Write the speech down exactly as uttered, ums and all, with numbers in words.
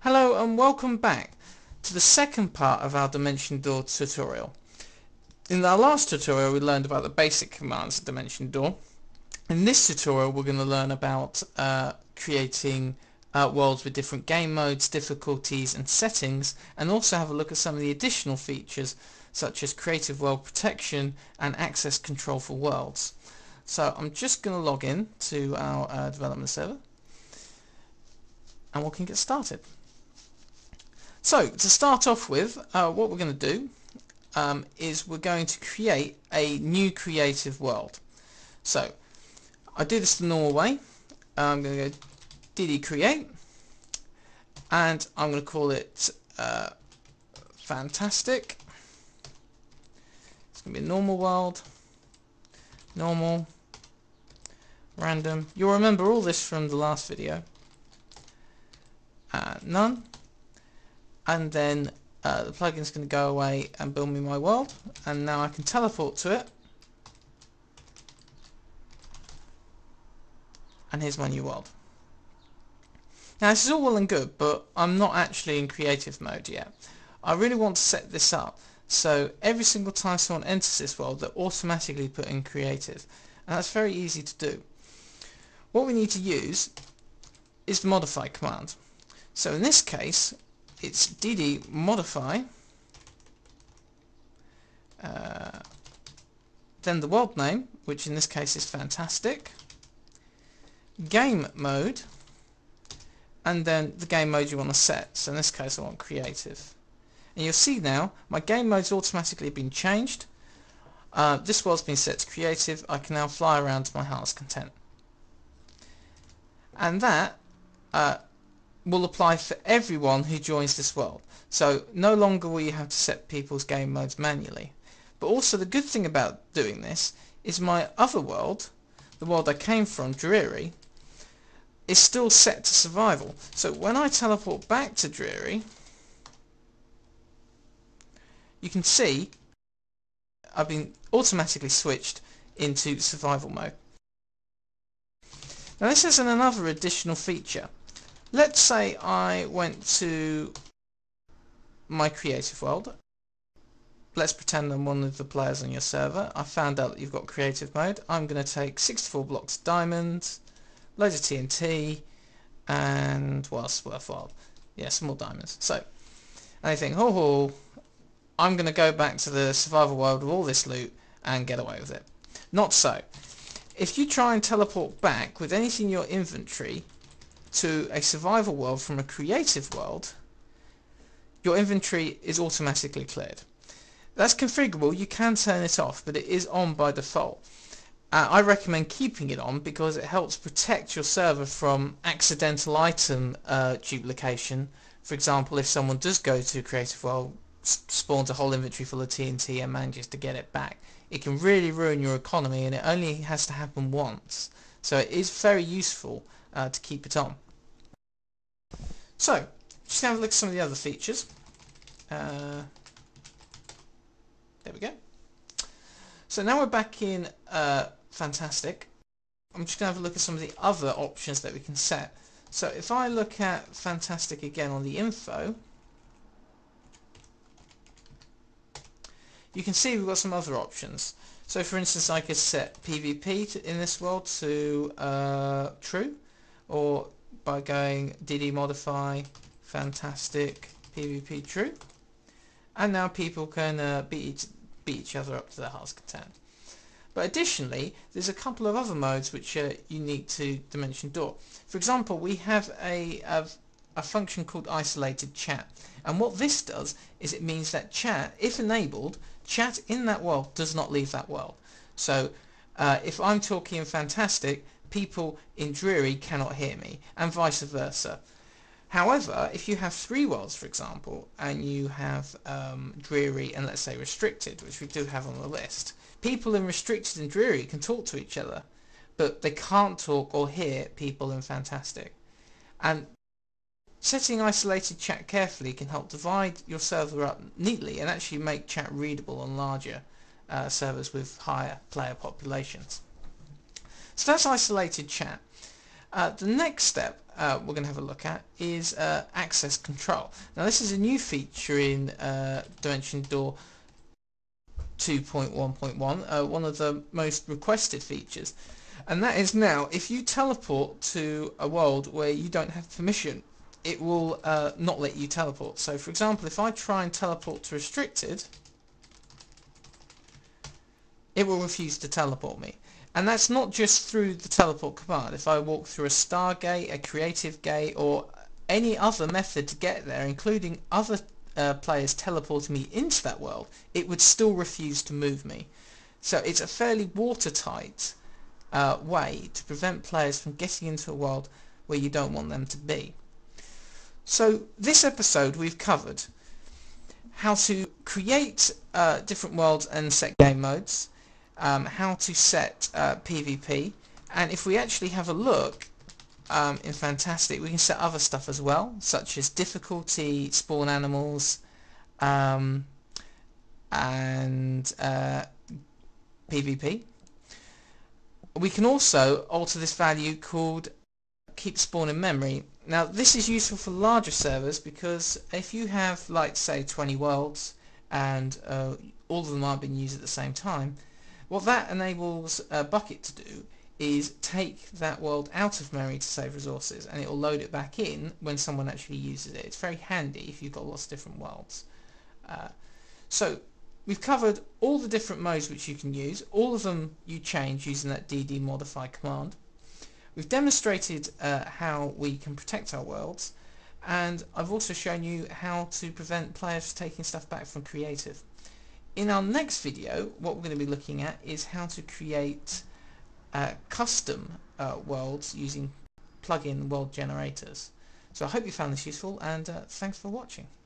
Hello and welcome back to the second part of our Dimension Door tutorial. In our last tutorial we learned about the basic commands of Dimension Door. In this tutorial we're going to learn about uh, creating uh, worlds with different game modes, difficulties and settings, and also have a look at some of the additional features such as creative world protection and access control for worlds. So I'm just going to log in to our uh, development server and we can get started. So to start off with, uh, what we're going to do um, is we're going to create a new creative world. So I do this the normal way. I'm going to go D D create and I'm going to call it uh, fantastic. It's going to be a normal world, normal, random. You'll remember all this from the last video. Uh, none. And then uh, the plugin's going to go away and build me my world, and now I can teleport to it, and here's my new world. Now this is all well and good, but I'm not actually in creative mode yet. I really want to set this up so every single time someone enters this world they're automatically put in creative, and that's very easy to do. What we need to use is the modify command. So in this case it's D D modify, uh, then the world name, which in this case is fantastic, game mode, and then the game mode you want to set. So in this case I want creative. And you'll see now my game mode's automatically been changed. Uh, this world's been set to creative. I can now fly around to my heart's content. And that uh, will apply for everyone who joins this world. So no longer will you have to set people's game modes manually. But also the good thing about doing this is my other world, the world I came from, Dreary, is still set to survival. So when I teleport back to Dreary, you can see I've been automatically switched into survival mode. Now this is another additional feature. Let's say I went to my creative world. Let's pretend I'm one of the players on your server. I found out that you've got creative mode. I'm going to take sixty-four blocks of diamonds, loads of T N T, and what else is worthwhile? Yeah, some more diamonds. So, and they think, oh, oh, I'm going to go back to the survival world with all this loot and get away with it. Not so. If you try and teleport back with anything in your inventory to a survival world from a creative world, your inventory is automatically cleared. That's configurable, you can turn it off, but it is on by default. Uh, I recommend keeping it on because it helps protect your server from accidental item uh, duplication. For example, if someone does go to a creative world, spawns a whole inventory full of T N T and manages to get it back, it can really ruin your economy, and it only has to happen once. So it is very useful uh, to keep it on. So, just have a look at some of the other features. Uh, there we go. So now we're back in uh, Fantastic. I'm just going to have a look at some of the other options that we can set. So if I look at Fantastic again on the info, you can see we've got some other options. So for instance, I could set PvP to, in this world to uh, true, or by going D D modify fantastic PvP true, and now people can uh, beat, beat each other up to their heart's content. But additionally there's a couple of other modes which are unique to Dimension Door. For example, we have a, a, a function called isolated chat, and what this does is it means that chat, if enabled, chat in that world does not leave that world. So uh, if I'm talking in Fantastic, people in Dreary cannot hear me, and vice versa. However, if you have three worlds, for example, and you have um, Dreary and, let's say, Restricted, which we do have on the list, people in Restricted and Dreary can talk to each other, but they can't talk or hear people in Fantastic. And setting isolated chat carefully can help divide your server up neatly and actually make chat readable on larger uh, servers with higher player populations. So that's isolated chat. Uh, the next step uh, we're going to have a look at is uh, access control. Now this is a new feature in uh, Dimension Door two point one point one, uh, one of the most requested features, and that is now if you teleport to a world where you don't have permission, it will uh, not let you teleport. So for example, if I try and teleport to restricted, it will refuse to teleport me. And that's not just through the teleport command. If I walk through a stargate, a creative gate, or any other method to get there, including other uh, players teleporting me into that world, it would still refuse to move me. So it's a fairly watertight uh, way to prevent players from getting into a world where you don't want them to be. So this episode we've covered how to create uh, different worlds and set game modes, Um, how to set uh, PvP, and if we actually have a look um, in Fantastic, we can set other stuff as well, such as difficulty, spawn animals, um, and uh, PvP. We can also alter this value called keep spawn in memory. Now this is useful for larger servers, because if you have, like, say twenty worlds and uh, all of them aren't being used at the same time, what that enables uh, Bukkit to do is take that world out of memory to save resources, and it will load it back in when someone actually uses it. It's very handy if you've got lots of different worlds. Uh, so we've covered all the different modes which you can use. All of them you change using that D D modify command. We've demonstrated uh, how we can protect our worlds, and I've also shown you how to prevent players from taking stuff back from creative. In our next video, what we're going to be looking at is how to create uh, custom uh, worlds using plugin world generators. So I hope you found this useful, and uh, thanks for watching.